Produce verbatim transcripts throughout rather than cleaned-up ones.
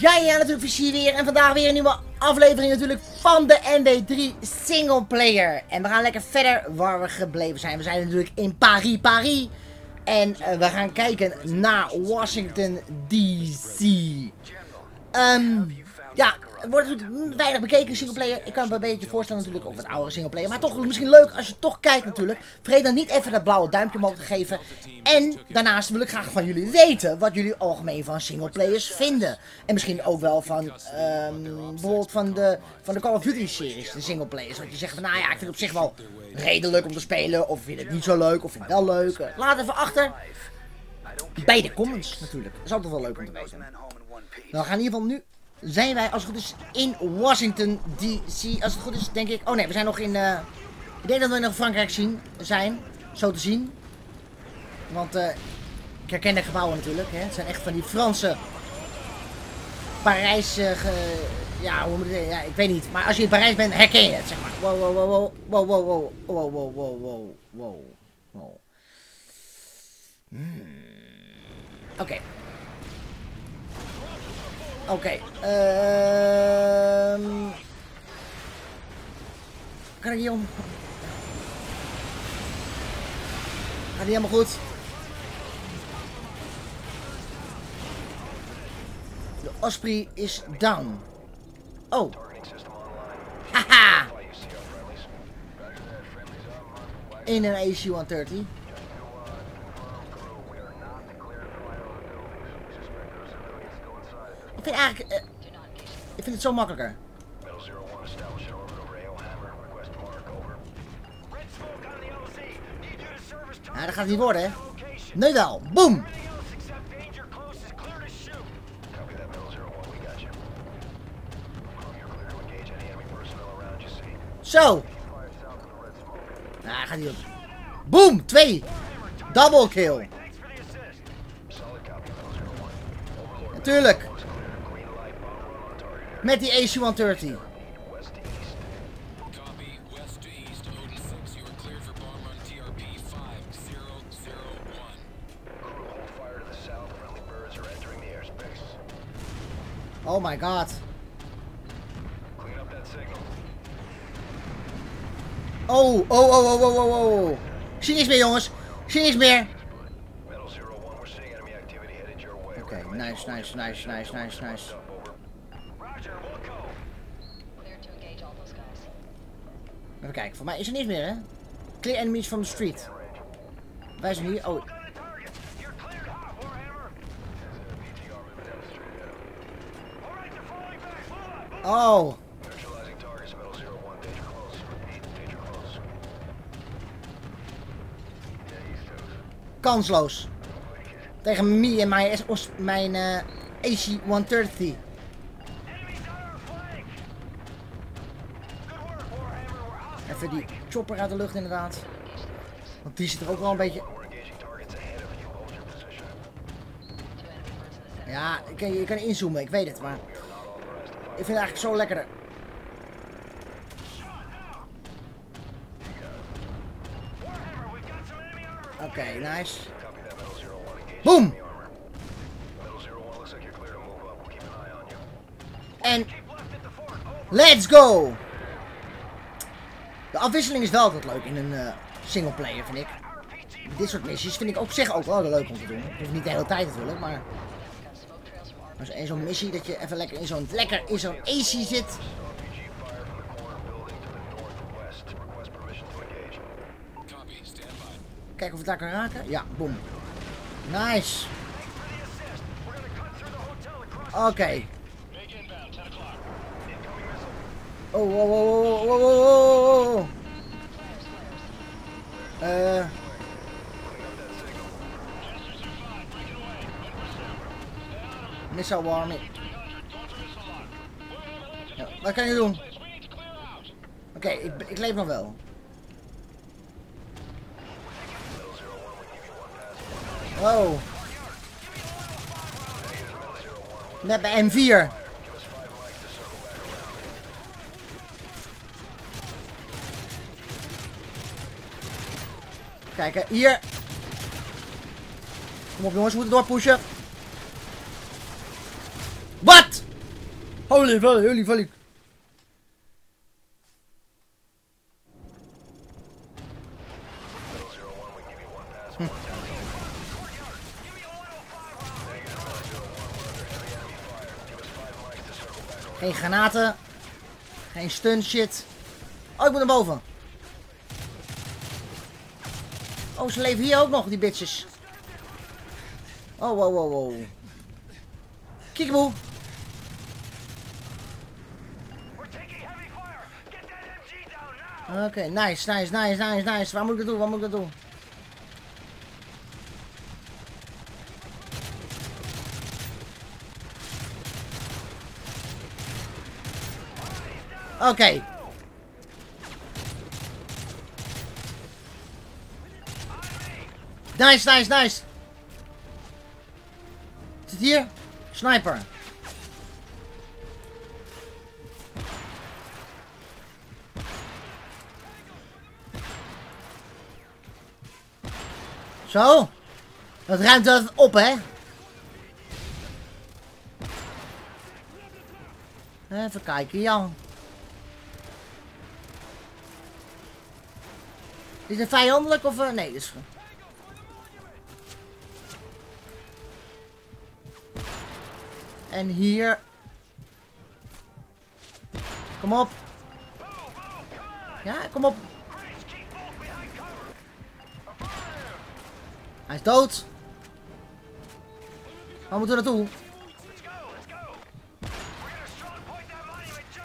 Ja, ja, natuurlijk Versier weer en vandaag weer een nieuwe aflevering natuurlijk van de M W drie singleplayer. En we gaan lekker verder waar we gebleven zijn. We zijn natuurlijk in Paris, Paris. En uh, we gaan kijken naar Washington D C. Um, ja, er wordt natuurlijk weinig bekeken singleplayer. Ik kan me een beetje voorstellen natuurlijk of het oudere singleplayer. Maar toch misschien leuk als je toch kijkt natuurlijk. Vergeet dan niet even dat blauwe duimpje omhoog te geven. En daarnaast wil ik graag van jullie weten wat jullie algemeen van singleplayers vinden. En misschien ook wel van um, bijvoorbeeld van de, van de Call of Duty series, de singleplayers. Dat je zegt van nou ja, ik vind het op zich wel redelijk om te spelen. Of vind het niet zo leuk, of vind het wel leuk. Laat even achter. Bij de comments natuurlijk. Dat is altijd wel leuk om te weten. Dan gaan we in ieder geval nu... Zijn wij, als het goed is, in Washington D C, als het goed is, denk ik... Oh nee, we zijn nog in... Uh... Ik denk dat we nog in Frankrijk zien, zijn, zo te zien. Want uh, ik herken de gebouwen natuurlijk, hè. Het zijn echt van die Franse... Parijs... Uh, ge... Ja, hoe moet ik zeggen? Ja, ik weet niet. Maar als je in Parijs bent, herken je het, zeg maar. Wow, wow, wow, wow, wow, wow, wow, wow, wow, wow, wow, wow. Hmm. Oké. Okay. Oké, okay, um... kan ik hier om? Gaat niet helemaal goed. De Osprey is down. Oh. Haha. In een A C honderddertig. Ik vind eigenlijk, uh, ik vind het zo makkelijker. Ja, dat gaat het niet worden, hè? Nu wel, boom! Zo! Ja, gaat niet op. Boom! Twee! Double kill! Natuurlijk! Met die A C honderddertig. Oh my god. Oh, oh, oh, oh, oh, oh, oh. Ik zie niks meer, jongens. Ik zie niks meer. Oké, okay, nice, nice, nice, nice, nice, nice. Even kijken, voor mij is er niks meer, hè? Clear enemies from the street. Wij zijn hier. Oh. Oh. Kansloos. Tegen me en mijn, mijn uh, A C honderddertig. Even die chopper uit de lucht inderdaad. Want die zit er ook wel een beetje... Ja, je kan, je kan inzoomen, ik weet het, maar... Ik vind het eigenlijk zo lekkerder. Oké, okay, nice. Boom! En... Let's go! De afwisseling is wel altijd leuk in een uh, singleplayer, vind ik. Dit soort missies vind ik op zich ook wel leuk om te doen. Dus niet de hele tijd natuurlijk, maar... Als er zo'n missie dat je even lekker in zo'n lekker in zo'n A C zit. Kijken of het daar kan raken. Ja, boom. Nice. Oké. Okay. Oh, oh, oh, oh, oh, oh, oh. Uh. Missile warning. Ja, wat kan je doen? Oké, okay, ik, ik leef nog wel. Wow. Net bij M vier. Kijken, hier. Kom op jongens, we moeten doorpushen. Wat? Holy, holy, holy. Geen granaten. Geen stun shit. Oh, ik moet naar boven. Oh, ze leven hier ook nog, die bitches. Oh, wow, wow, wow. Kiekeboe. Oké, okay, nice, nice, nice, nice, nice. Waar moet ik dat doen? Waar moet ik dat doen? Oké. Okay. Nice, nice, nice. Zit hier? Sniper. Zo. Dat ruimt dat op, hè? Even kijken, Jan. Is het vijandelijk of... Uh, nee, dat is goed. En hier... Kom op. Ja, kom op. Hij is dood. Waar moeten we naartoe?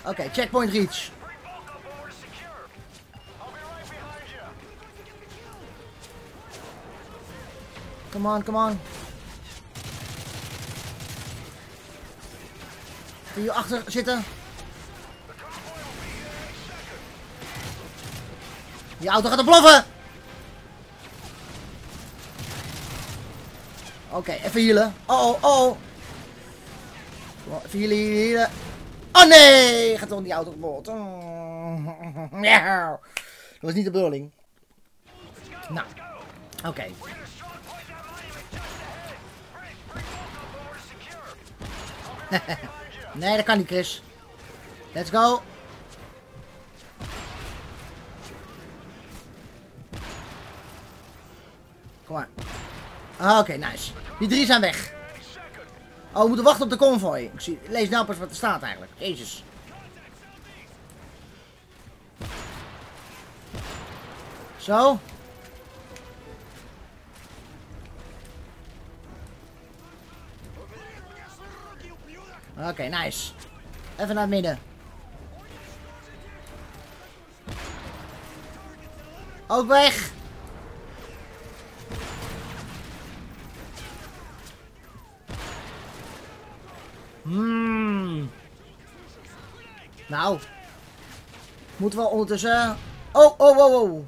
Oké, okay, checkpoint reach. Come on, come on. Die hier achter zitten. Die auto gaat ontploffen. Oké, okay, even healen. Oh, oh, oh. Even healen, healen, healen. Oh nee, gaat toch die auto kapot. Oh. Yeah. Dat was niet de bedoeling. Nou, oké. Okay. Nee, dat kan niet, Chris. Let's go. Kom maar. Oké, okay, nice. Die drie zijn weg. Oh, we moeten wachten op de convoy. Ik zie, lees nou pas wat er staat eigenlijk. Jezus. Zo. Oké, okay, nice. Even naar het midden. Ook weg. Hmm. Nou. Moeten we ondertussen... Oh, oh, oh, oh.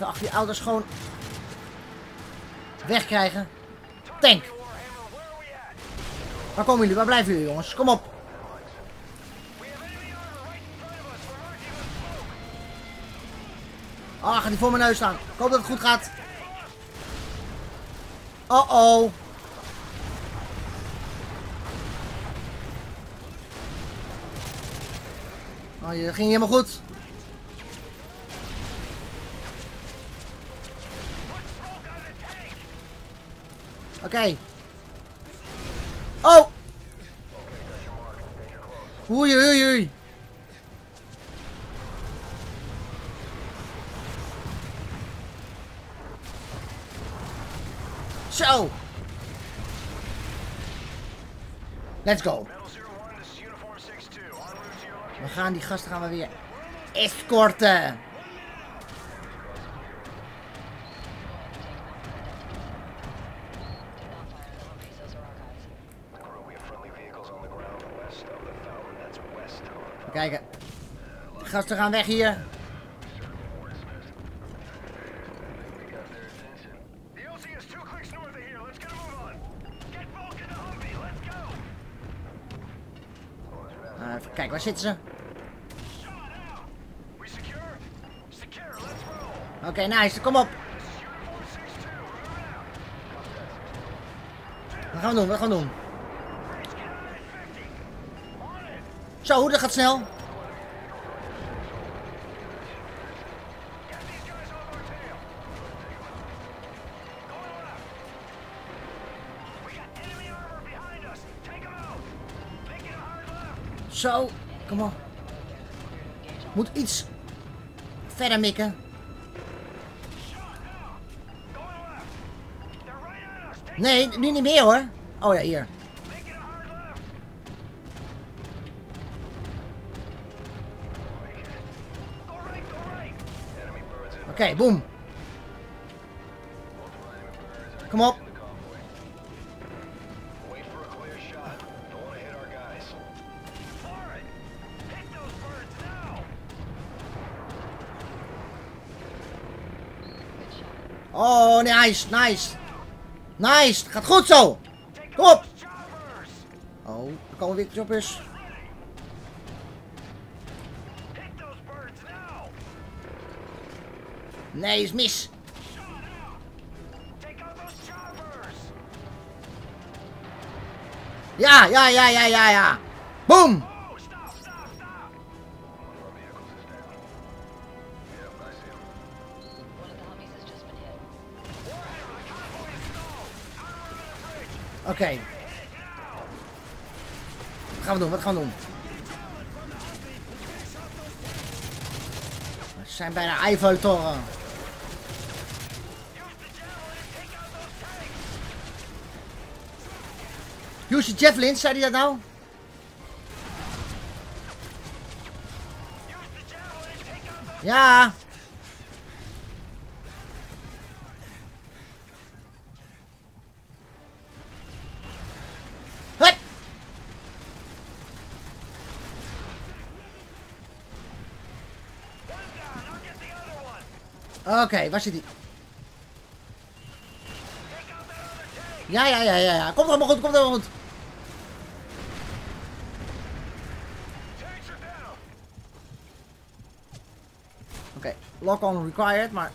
Achter die auto's gewoon wegkrijgen. Tank. Waar komen jullie? Waar blijven jullie, jongens? Kom op. Ah, oh, gaat die voor mijn neus staan. Ik hoop dat het goed gaat. Oh oh. Oh, dat ging niet helemaal goed. Oké. Okay. Oh! Oei, oei, oei. Zo! Let's go. We gaan die gasten gaan we weer escorten. Kijken. De gasten gaan weg hier. Uh, even kijken, waar zitten ze? Oké, nice. Kom op. Wat gaan we doen? Wat gaan we doen? Zo, dat gaat snel. Zo, kom op. Moet iets verder mikken. Nee, nu niet meer hoor. Oh ja, hier. Oké, okay, boom. Kom op. Oh, nice, nice. Nice, gaat goed zo. Kom op. Oh, er komen weer choppers. Nee, is mis. Ja, ja, ja, ja, ja, ja. Boom. Oké. Okay. Wat gaan we doen? Wat gaan we doen? We zijn bij de Eiffeltoren. Use Jeff Lynch, zei hij dat nou? Ja. Oké, okay, waar zit die? Ja, ja, ja, ja, ja. Komt helemaal goed, komt helemaal goed. Oké, okay, lock on required, maar...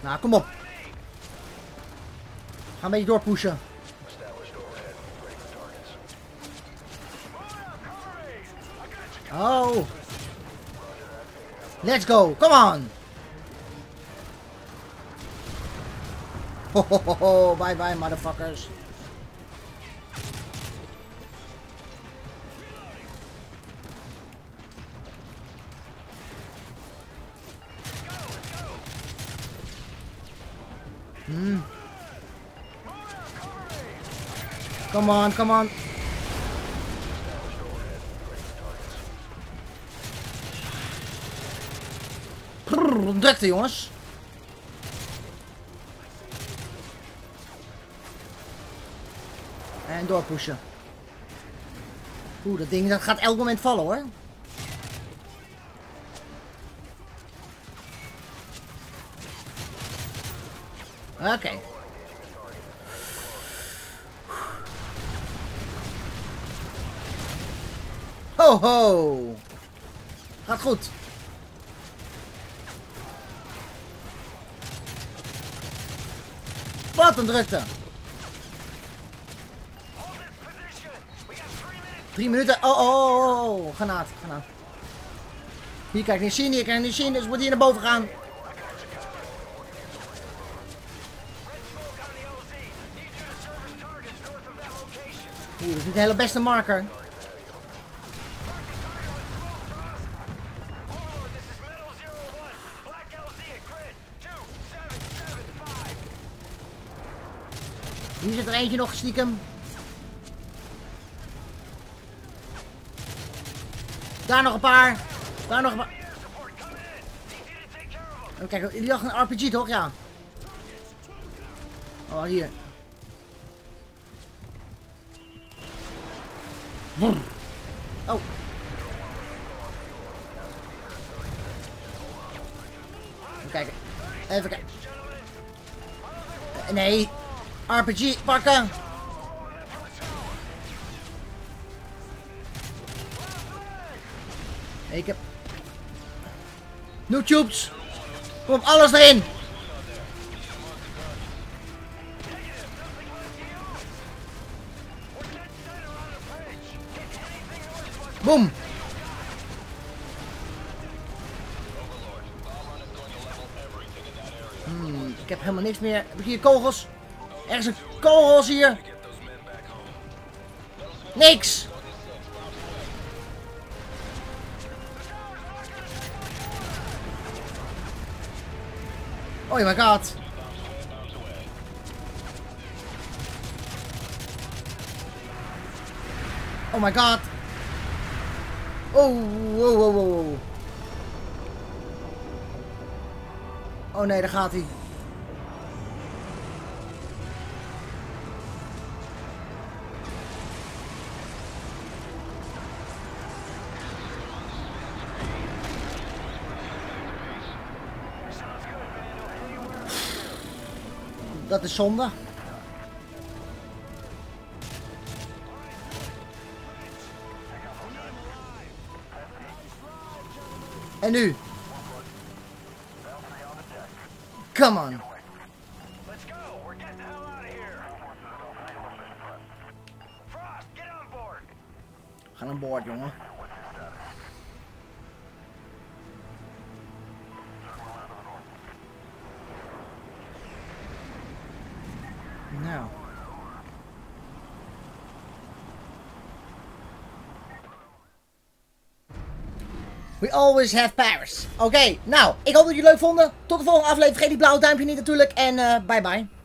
Nou, kom op. Ga een beetje doorpushen. Oh. Let's go. Come on. Ho, ho, ho, ho. Bye bye motherfuckers. Hmm. Come on, come on. Ontdekte jongens. En doorpushen. Oeh, dat ding dat gaat elk moment vallen hoor. Oké. Okay. Ho ho. Gaat goed. Wat een drukte. Drie minuten. Oh, oh, oh. Granaat, granaat. Hier kan ik niet zien, hier kan ik niet zien. Dus moet hier naar boven gaan. Oeh, dat is niet de hele beste marker. Hier zit er eentje nog stiekem. Daar nog een paar. Daar nog een paar. Oh, kijk, die lag een R P G toch? Ja. Oh, hier. Oh. Even kijken. Even kijken. Nee. R P G pakken. Ik heb... New tubes! Kom, alles erin! Boom! Hmm, ik heb helemaal niks meer. Heb ik hier kogels? Ergens een kogels hier! Niks! Oh my god! Oh my god! Oh, wow, wow, wow. Oh nee, daar gaat hij. Dat is zonde. En nu? Come on. We gaan aan boord, jongen. Nou. We always have Paris. Oké, okay, nou, ik hoop dat jullie het leuk vonden. Tot de volgende aflevering. Vergeet die blauwe duimpje niet natuurlijk. En uh, bye bye.